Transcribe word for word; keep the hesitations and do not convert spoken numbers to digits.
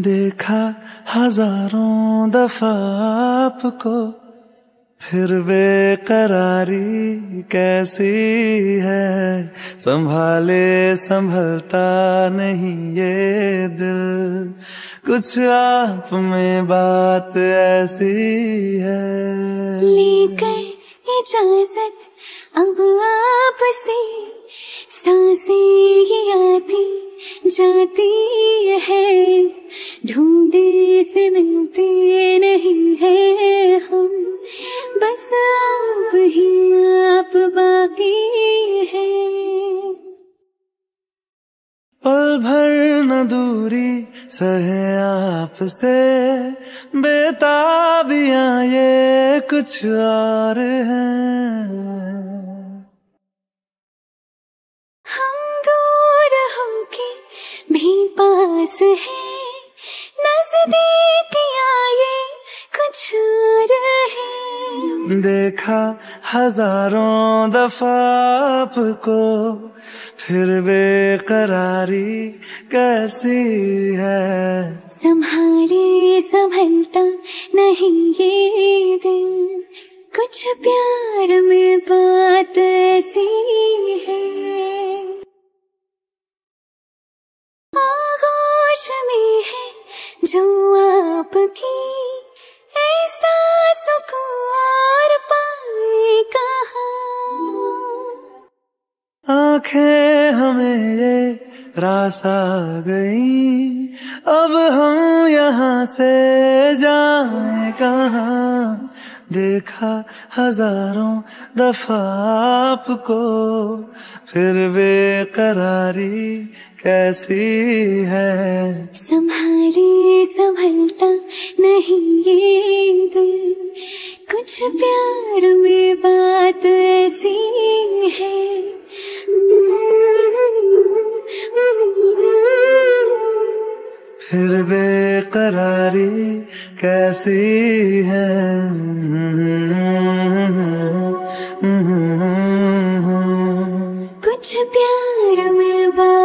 देखा हजारों दफा आपको, फिर बेकरारी कैसी है, संभाले संभलता नहीं ये दिल। कुछ आप में बात ऐसी है। लेकर इजाजत अब आप से, सांसें ये आती जाती है, ढूंढे से मिलते नहीं है हम, बस आप ही आप बाकी है। पल भर न दूरी सहे आपसे, बेताबियां ये कुछ और है। पास है नजदीक आए कुछ रहे। देखा हजारों दफा आपको, फिर बेकरारी कैसी है, संभाले संभलता नहीं ये दिल। कुछ प्यार में बात ऐसी है। आगोश में है जो आपकी, ऐसा सुकून और पाए कहाँ। आंखें हमें ये रास आ गई, अब हम यहाँ से जाए कहाँ। देखा हजारों दफा आपको, फिर बेकरारी कैसी है, संभाले संभलता नहीं ये दिल। कुछ प्यार में बात ऐसी है। फिर बेकरारी कैसी है। कुछ प्यार में बात